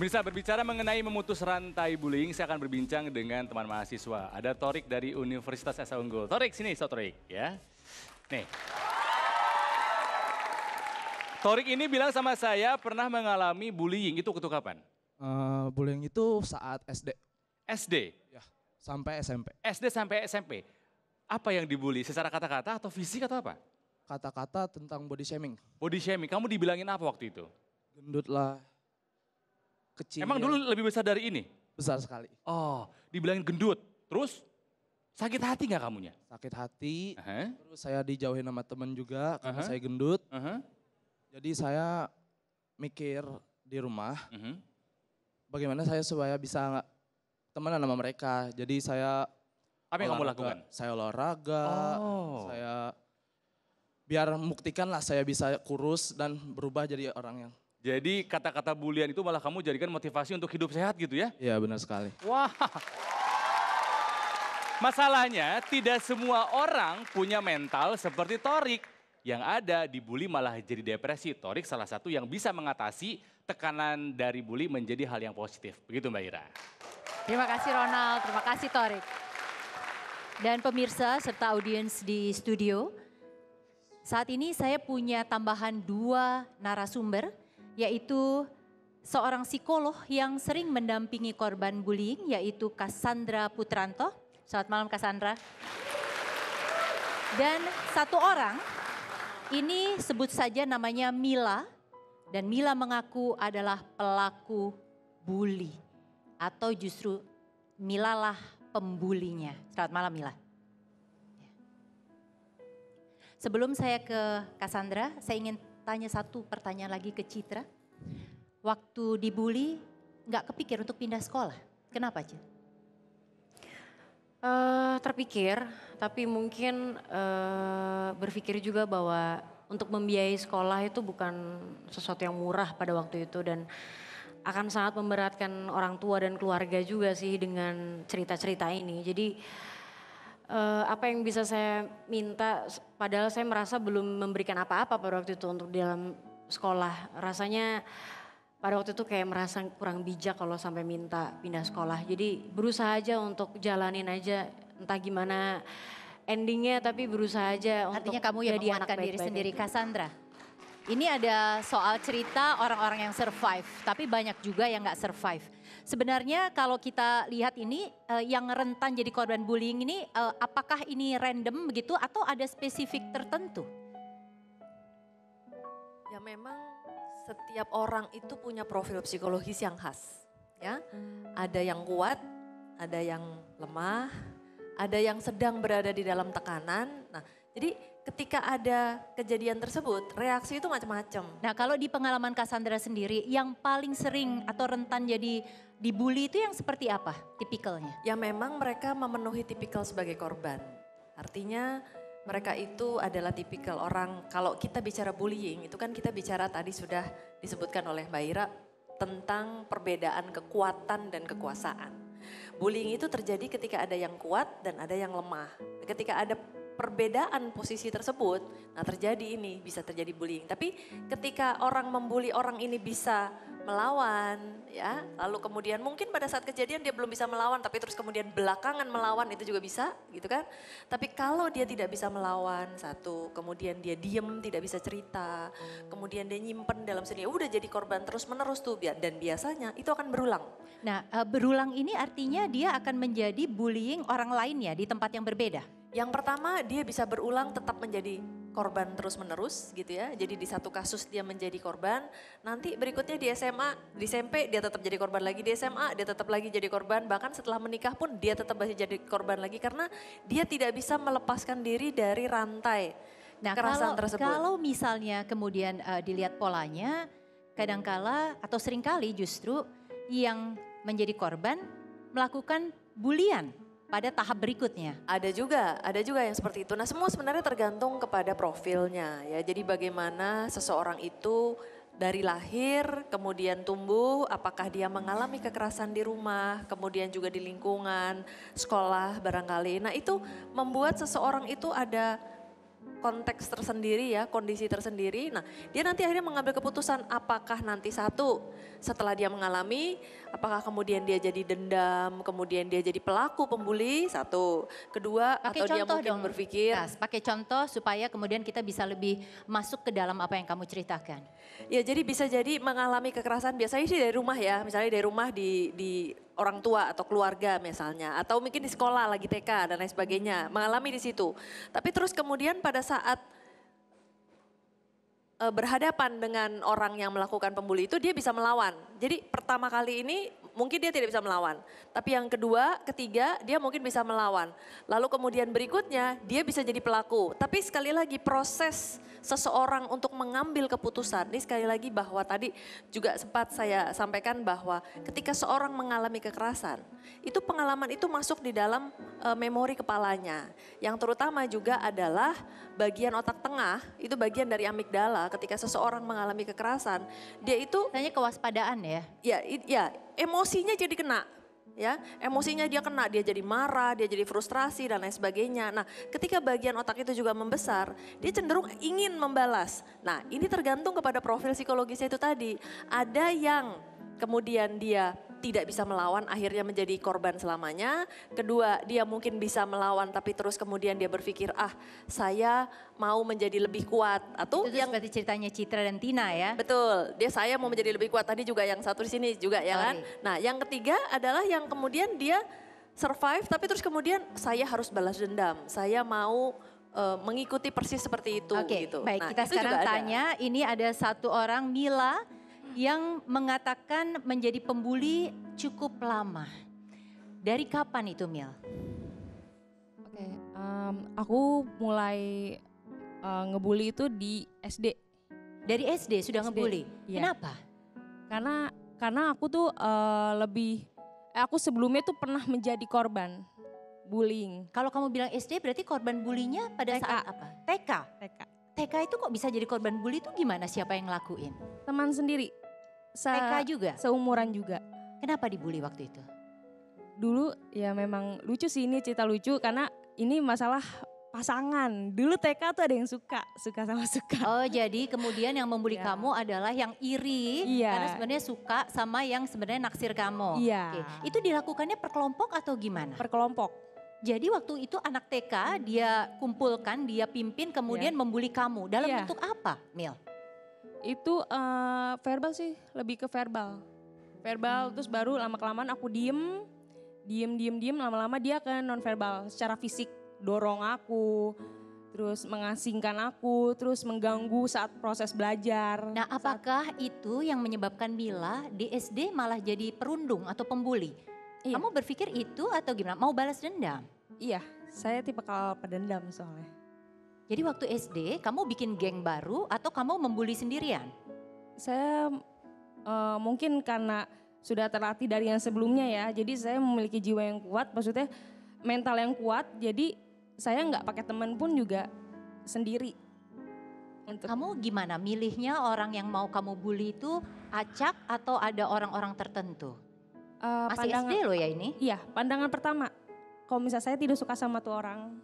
Pemirsa, berbicara mengenai memutus rantai bullying, saya akan berbincang dengan teman mahasiswa. Ada Torik dari Universitas Asa Unggul. Torik, sini, Torik, ya. Nih. Torik ini bilang sama saya pernah mengalami bullying. Itu kapan? Bullying itu saat SD. SD? Ya, sampai SMP. SD sampai SMP. Apa yang dibully? Secara kata-kata atau fisik atau apa? Kata-kata tentang body shaming. Body shaming. Kamu dibilangin apa waktu itu? Gendut lah. Kecil. Emang dulu lebih besar dari ini? Besar sekali. Oh, dibilangin gendut. Terus sakit hati gak kamunya? Sakit hati, terus saya dijauhin sama temen juga karena saya gendut. Jadi saya mikir di rumah bagaimana saya supaya bisa temenan sama mereka. Jadi saya... Apa yang kamu lakukan? Saya olahraga, saya biar membuktikanlah saya bisa kurus dan berubah jadi orang yang... Jadi kata-kata bulian itu malah kamu jadikan motivasi untuk hidup sehat gitu ya? Iya, benar sekali. Wah. Masalahnya tidak semua orang punya mental seperti Torik. Yang ada dibully malah jadi depresi. Torik salah satu yang bisa mengatasi tekanan dari bully menjadi hal yang positif. Begitu Mbak Ira. Terima kasih Ronald, terima kasih Torik. Dan pemirsa serta audiens di studio. Saat ini saya punya tambahan dua narasumber. Yaitu seorang psikolog yang sering mendampingi korban bullying, yaitu Kasandra Putranto. Selamat malam Kasandra. Dan satu orang, ini sebut saja namanya Mila. Dan Mila mengaku adalah pelaku bully. Atau justru Mila lah pembulinya. Selamat malam Mila. Sebelum saya ke Kasandra, saya ingin tanya satu pertanyaan lagi ke Citra. Waktu dibully nggak kepikir untuk pindah sekolah, kenapa aja? Terpikir, tapi mungkin berpikir juga bahwa untuk membiayai sekolah itu bukan sesuatu yang murah pada waktu itu. Dan akan sangat memberatkan orang tua dan keluarga juga sih dengan cerita-cerita ini. Jadi apa yang bisa saya minta, padahal saya merasa belum memberikan apa-apa pada waktu itu untuk dalam sekolah. Rasanya pada waktu itu kayak merasa kurang bijak kalau sampai minta pindah sekolah. Jadi berusaha aja untuk jalanin aja entah gimana endingnya, tapi berusaha aja. Artinya untuk kamu yang menguatkan diri sendiri. Kasandra, ini ada soal cerita orang-orang yang survive, tapi banyak juga yang gak survive. Sebenarnya kalau kita lihat ini yang rentan jadi korban bullying ini apakah ini random begitu atau ada spesifik tertentu? Ya memang setiap orang itu punya profil psikologis yang khas. Ya, ada yang kuat, ada yang lemah, ada yang sedang berada di dalam tekanan. Nah, jadi ketika ada kejadian tersebut, reaksi itu macam-macam. Nah, kalau di pengalaman Kasandra sendiri yang paling sering atau rentan jadi dibully itu yang seperti apa tipikalnya? Ya memang mereka memenuhi tipikal sebagai korban. Artinya mereka itu adalah tipikal orang, kalau kita bicara bullying itu kan kita bicara tadi sudah disebutkan oleh Mbak Ira tentang perbedaan kekuatan dan kekuasaan. Bullying itu terjadi ketika ada yang kuat dan ada yang lemah. Ketika ada perbedaan posisi tersebut, nah terjadi ini, bisa terjadi bullying. Tapi ketika orang membuli orang ini bisa melawan, ya, lalu kemudian mungkin pada saat kejadian dia belum bisa melawan, tapi terus kemudian belakangan melawan itu juga bisa, gitu kan. Tapi kalau dia tidak bisa melawan, satu, kemudian dia diem, tidak bisa cerita, kemudian dia nyimpen dalam sendiri, udah jadi korban terus-menerus tuh, dan biasanya itu akan berulang. Nah, berulang ini artinya dia akan menjadi bullying orang lain ya, di tempat yang berbeda? Yang pertama, dia bisa berulang tetap menjadi korban terus-menerus gitu ya. Jadi di satu kasus dia menjadi korban, nanti berikutnya di SMA, di SMP dia tetap jadi korban lagi, di SMA dia tetap lagi jadi korban, bahkan setelah menikah pun dia tetap masih jadi korban lagi karena dia tidak bisa melepaskan diri dari rantai kekerasan tersebut. Kalau misalnya kemudian dilihat polanya, kadangkala atau seringkali justru yang menjadi korban melakukan bulian. Pada tahap berikutnya. Ada juga yang seperti itu. Nah semua sebenarnya tergantung kepada profilnya ya. Jadi bagaimana seseorang itu dari lahir kemudian tumbuh, apakah dia mengalami kekerasan di rumah, kemudian juga di lingkungan, sekolah barangkali. Nah itu membuat seseorang itu ada konteks tersendiri ya, kondisi tersendiri. Nah, dia nanti akhirnya mengambil keputusan apakah nanti satu setelah dia mengalami, apakah kemudian dia jadi dendam, kemudian dia jadi pelaku pembuli, satu. Kedua, pakai atau dia mungkin dong berpikir. Kas, pakai contoh supaya kemudian kita bisa lebih masuk ke dalam apa yang kamu ceritakan. Ya, jadi bisa jadi mengalami kekerasan biasanya sih dari rumah ya, misalnya dari rumah di orang tua atau keluarga misalnya, atau mungkin di sekolah lagi TK dan lain sebagainya, mengalami di situ. Tapi terus kemudian pada saat berhadapan dengan orang yang melakukan pembuli itu dia bisa melawan. Jadi pertama kali ini mungkin dia tidak bisa melawan, tapi yang kedua, ketiga dia mungkin bisa melawan. Lalu kemudian berikutnya dia bisa jadi pelaku. Tapi sekali lagi proses seseorang untuk mengambil keputusan, ini sekali lagi bahwa tadi juga sempat saya sampaikan bahwa ketika seorang mengalami kekerasan, itu pengalaman itu masuk di dalam memori kepalanya. Yang terutama juga adalah bagian otak tengah, itu bagian dari amigdala. Ketika seseorang mengalami kekerasan, dia itu hanya kewaspadaan ya. Ya, emosinya jadi kena. Ya, emosinya dia kena, dia jadi marah, dia jadi frustrasi dan lain sebagainya. Nah, ketika bagian otak itu juga membesar, dia cenderung ingin membalas. Nah, ini tergantung kepada profil psikologisnya itu tadi. Ada yang kemudian dia tidak bisa melawan, akhirnya menjadi korban selamanya. Kedua, dia mungkin bisa melawan tapi terus kemudian dia berpikir, ah saya mau menjadi lebih kuat. Atau itu yang seperti ceritanya Citra dan Tina ya. Betul, dia saya mau menjadi lebih kuat, tadi juga yang satu di sini juga ya kan. Nah yang ketiga adalah yang kemudian dia survive tapi terus kemudian saya harus balas dendam, saya mau mengikuti persis seperti itu. Oke, gitu. Baik, nah, kita sekarang tanya, ini ada satu orang Mila yang mengatakan menjadi pembuli cukup lama. Dari kapan itu, Mil? Oke, aku mulai ngebully itu di SD. Dari SD sudah ngebully? Ya. Kenapa? Karena aku tuh aku sebelumnya tuh pernah menjadi korban bullying. Kalau kamu bilang SD berarti korban bullyingnya pada TK. Saat apa? TK? TK itu kok bisa jadi korban bully itu gimana, siapa yang ngelakuin? Teman sendiri. TK juga? Seumuran juga. Kenapa dibully waktu itu? Dulu ya memang lucu sih, ini cerita lucu karena ini masalah pasangan. Dulu TK tuh ada yang suka sama suka. Oh jadi kemudian yang membuli kamu adalah yang iri karena sebenarnya suka sama yang sebenarnya naksir kamu. Iya. Oke. Itu dilakukannya perkelompok atau gimana? Perkelompok. Jadi waktu itu anak TK dia kumpulkan, dia pimpin kemudian membuli kamu. Dalam bentuk apa, Mil? Itu verbal sih, lebih ke verbal. Verbal terus baru lama-kelamaan aku diem, lama-lama dia ke non-verbal. Secara fisik dorong aku, terus mengasingkan aku, terus mengganggu saat proses belajar. Nah apakah itu yang menyebabkan Mila di SD malah jadi perundung atau pembuli? Iya. Kamu berpikir itu atau gimana? Mau balas dendam? Iya, saya tipikal pendendam soalnya. Jadi waktu SD kamu bikin geng baru atau kamu membuli sendirian? Saya mungkin karena sudah terlatih dari yang sebelumnya ya. Jadi saya memiliki jiwa yang kuat, maksudnya mental yang kuat. Jadi saya nggak pakai teman pun juga sendiri. Kamu gimana milihnya orang yang mau kamu bully itu acak atau ada orang-orang tertentu? Masih pandangan, SD loh ya ini? Iya, pandangan pertama. Kalau misalnya saya tidak suka sama tuh orang,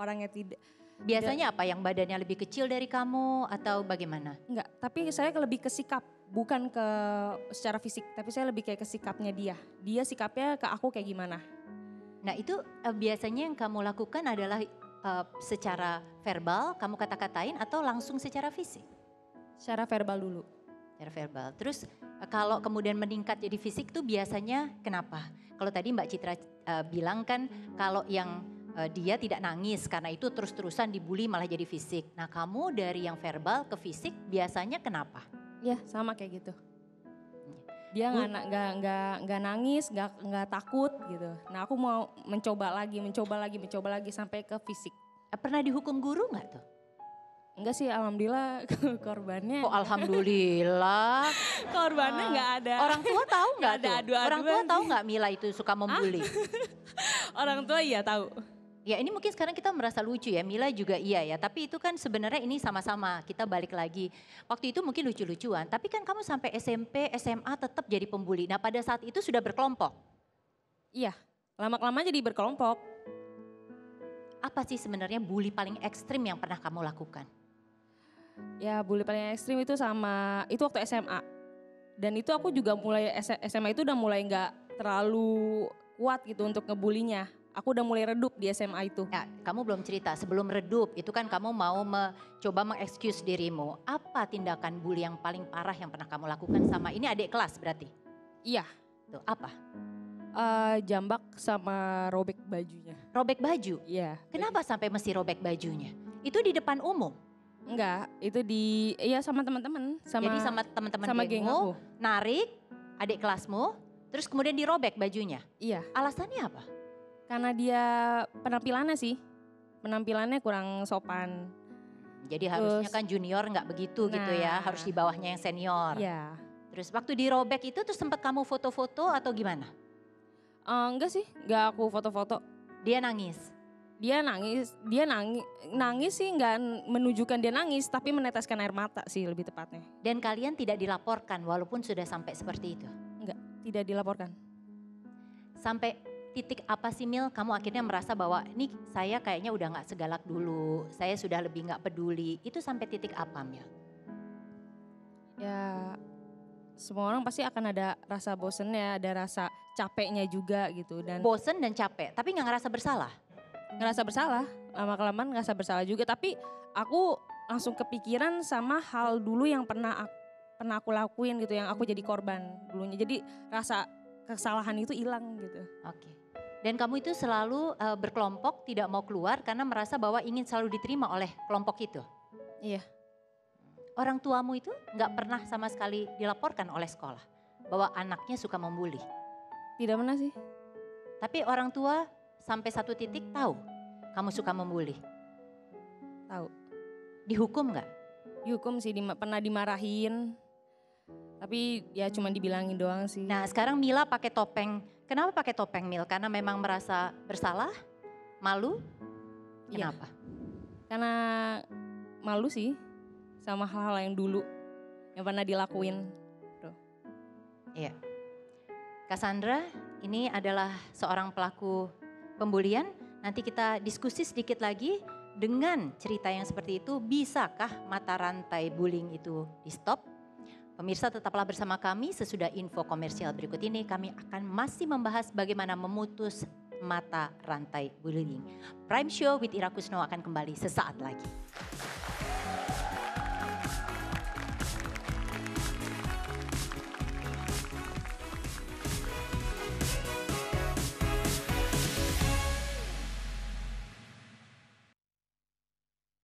orangnya tidak. Biasanya apa, yang badannya lebih kecil dari kamu atau bagaimana? Enggak, tapi saya lebih ke sikap, bukan ke secara fisik. Tapi saya lebih kayak ke sikapnya dia. Dia sikapnya ke aku kayak gimana. Nah itu biasanya yang kamu lakukan adalah secara verbal, kamu kata-katain atau langsung secara fisik? Secara verbal dulu. Secara verbal, terus kalau kemudian meningkat jadi fisik tuh biasanya kenapa? Kalau tadi Mbak Citra bilang kan kalau yang dia tidak nangis karena itu terus-terusan dibully malah jadi fisik. Nah kamu dari yang verbal ke fisik biasanya kenapa? Ya sama kayak gitu. Dia nggak nangis, nggak takut gitu. Nah aku mau mencoba lagi sampai ke fisik. Pernah dihukum guru nggak tuh? Enggak sih, alhamdulillah korbannya. Kok alhamdulillah? Korbannya enggak ada. Orang tua tahu enggak tuh? Orang tua tahu enggak Mila itu suka membuli? Orang tua iya tahu. Ya ini mungkin sekarang kita merasa lucu ya, Mila juga iya ya. Tapi itu kan sebenarnya ini sama-sama, kita balik lagi. Waktu itu mungkin lucu-lucuan, tapi kan kamu sampai SMP, SMA tetap jadi pembuli. Nah pada saat itu sudah berkelompok? Iya, lama-kelamaan jadi berkelompok. apa sih sebenarnya bully paling ekstrim yang pernah kamu lakukan? Ya, bully paling ekstrim itu sama, itu waktu SMA. Dan itu aku juga mulai, SMA itu udah mulai nggak terlalu kuat gitu untuk ngebulinya. Aku udah mulai redup di SMA itu. Ya, kamu belum cerita, sebelum redup itu kan kamu mau coba mengexcuse dirimu. Apa tindakan bully yang paling parah yang pernah kamu lakukan sama ini adik kelas berarti? Iya. Tuh, apa? Jambak sama robek bajunya. Robek baju? Iya. Kenapa baju. Sampai mesti robek bajunya? Itu di depan umum? Enggak, itu di, iya sama teman-teman. Jadi sama teman-teman gengmu, narik adik kelasmu, terus kemudian dirobek bajunya? Iya. Alasannya apa? Karena dia penampilannya sih, penampilannya kurang sopan. Jadi harusnya kan junior nggak begitu gitu ya, harus di bawahnya yang senior. Iya. Terus waktu dirobek itu terus sempat kamu foto-foto atau gimana? Enggak sih, enggak aku foto-foto. Dia nangis? Dia nangis sih enggak menunjukkan dia nangis, tapi meneteskan air mata sih lebih tepatnya. Dan kalian tidak dilaporkan walaupun sudah sampai seperti itu? Enggak, tidak dilaporkan. Sampai titik apa sih Mil, kamu akhirnya merasa bahwa ini saya kayaknya udah gak segalak dulu, saya sudah lebih gak peduli, itu sampai titik apa Mil? Ya semua orang pasti akan ada rasa bosennya, ada rasa capeknya juga gitu. Dan bosen dan capek, tapi gak ngerasa bersalah? Ngerasa bersalah, lama-kelamaan ngerasa bersalah juga, tapi aku langsung kepikiran sama hal dulu yang pernah aku lakuin gitu, yang aku jadi korban dulunya, jadi rasa kesalahan itu hilang gitu. Oke. Dan kamu itu selalu berkelompok, tidak mau keluar karena merasa bahwa ingin selalu diterima oleh kelompok itu? Iya. Orang tuamu itu nggak pernah sama sekali dilaporkan oleh sekolah bahwa anaknya suka membuli? Tidak pernah sih. Tapi orang tua sampai satu titik tahu kamu suka membuli? Tahu. Dihukum nggak? Dihukum sih, pernah dimarahin. Tapi ya cuma dibilangin doang sih. Nah sekarang Mila pakai topeng. Kenapa pakai topeng Mil? Karena memang merasa bersalah? Malu? Kenapa? Ya, karena malu sih sama hal-hal yang dulu yang pernah dilakuin. Iya. Kasandra, ini adalah seorang pelaku pembulian. Nanti kita diskusi sedikit lagi dengan cerita yang seperti itu. Bisakah mata rantai bullying itu di-stop? Pemirsa tetaplah bersama kami, sesudah info komersial berikut ini kami akan masih membahas bagaimana memutus mata rantai bullying. Prime Show with Ira Koesno akan kembali sesaat lagi.